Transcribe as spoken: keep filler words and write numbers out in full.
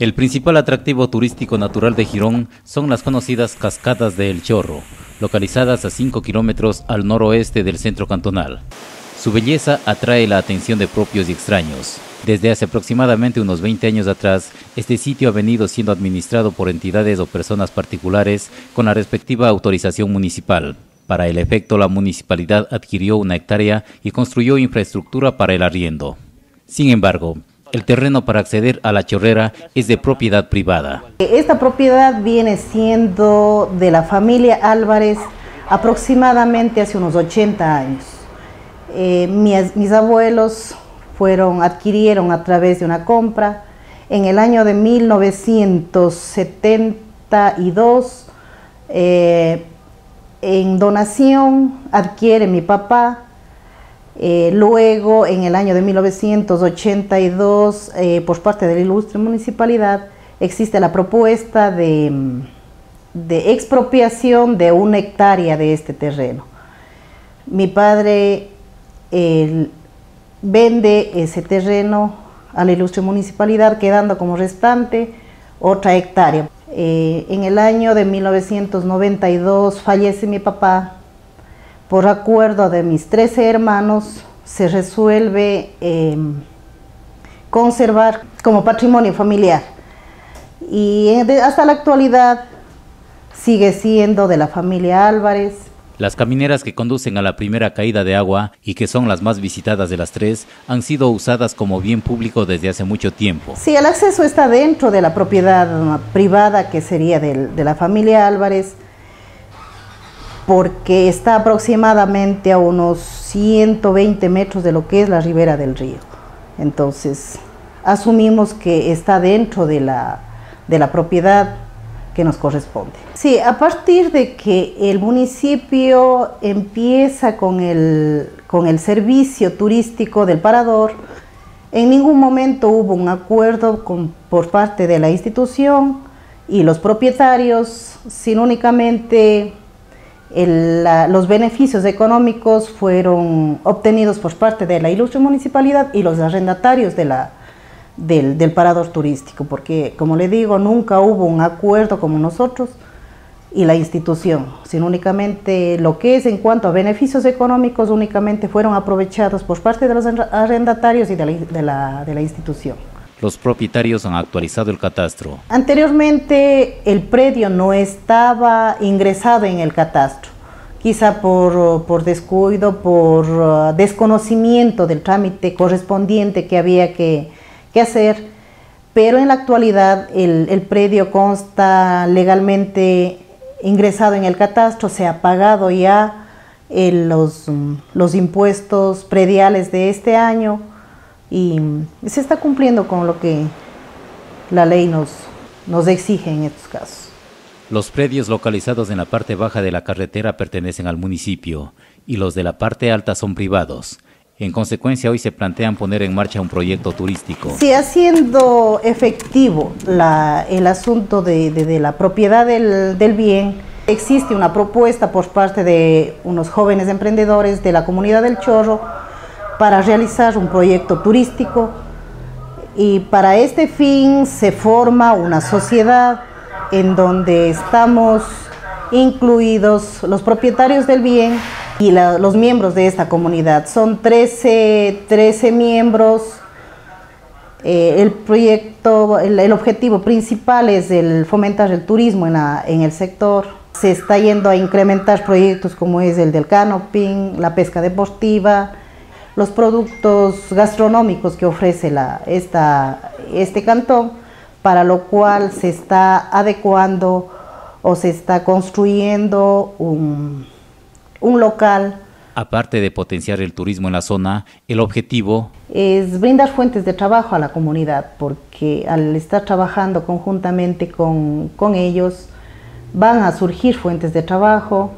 El principal atractivo turístico natural de Girón son las conocidas Cascadas de El Chorro, localizadas a cinco kilómetros al noroeste del centro cantonal. Su belleza atrae la atención de propios y extraños. Desde hace aproximadamente unos veinte años atrás, este sitio ha venido siendo administrado por entidades o personas particulares con la respectiva autorización municipal. Para el efecto, la municipalidad adquirió una hectárea y construyó infraestructura para el arriendo. Sin embargo, el terreno para acceder a La Chorrera es de propiedad privada. Esta propiedad viene siendo de la familia Álvarez aproximadamente hace unos ochenta años. Eh, mis, mis abuelos fueron, adquirieron a través de una compra. En el año de mil novecientos setenta y dos, eh, en donación adquiere mi papá. Eh, luego, en el año de mil novecientos ochenta y dos, eh, por parte de la ilustre municipalidad, existe la propuesta de, de expropiación de una hectárea de este terreno. Mi padre eh, vende ese terreno a la ilustre municipalidad, quedando como restante otra hectárea. Eh, en el año de mil novecientos noventa y dos fallece mi papá. Por acuerdo de mis trece hermanos, se resuelve eh, conservar como patrimonio familiar. Y hasta la actualidad sigue siendo de la familia Álvarez. Las camineras que conducen a la primera caída de agua y que son las más visitadas de las tres han sido usadas como bien público desde hace mucho tiempo. Sí, el acceso está dentro de la propiedad privada que sería de, de la familia Álvarez, porque está aproximadamente a unos ciento veinte metros de lo que es la ribera del río. Entonces, asumimos que está dentro de la, de la propiedad que nos corresponde. Sí, a partir de que el municipio empieza con el, con el servicio turístico del Parador, en ningún momento hubo un acuerdo con, por parte de la institución y los propietarios, sino únicamente El, la, los beneficios económicos fueron obtenidos por parte de la ilustre municipalidad y los arrendatarios de la, del, del parador turístico, porque, como le digo, nunca hubo un acuerdo como nosotros y la institución, sino únicamente lo que es en cuanto a beneficios económicos únicamente fueron aprovechados por parte de los arrendatarios y de la, de la, de la institución. Los propietarios han actualizado el catastro. Anteriormente el predio no estaba ingresado en el catastro, quizá por, por descuido, por uh, desconocimiento del trámite correspondiente que había que, que hacer, pero en la actualidad el, el predio consta legalmente ingresado en el catastro, se ha pagado ya el, los, los impuestos prediales de este año, y se está cumpliendo con lo que la ley nos, nos exige en estos casos. Los predios localizados en la parte baja de la carretera pertenecen al municipio y los de la parte alta son privados. En consecuencia, hoy se plantean poner en marcha un proyecto turístico. Sí, haciendo efectivo la, el asunto de, de, de la propiedad del, del bien, existe una propuesta por parte de unos jóvenes emprendedores de la comunidad del Chorro para realizar un proyecto turístico, y para este fin se forma una sociedad en donde estamos incluidos los propietarios del bien y la, los miembros de esta comunidad. Son trece miembros, eh, el proyecto, el, el objetivo principal es el fomentar el turismo en, la, en el sector. Se está yendo a incrementar proyectos como es el del canoping, la pesca deportiva, los productos gastronómicos que ofrece la, esta, este cantón, para lo cual se está adecuando o se está construyendo un, un local. Aparte de potenciar el turismo en la zona, el objetivo es brindar fuentes de trabajo a la comunidad, porque al estar trabajando conjuntamente con, con ellos van a surgir fuentes de trabajo.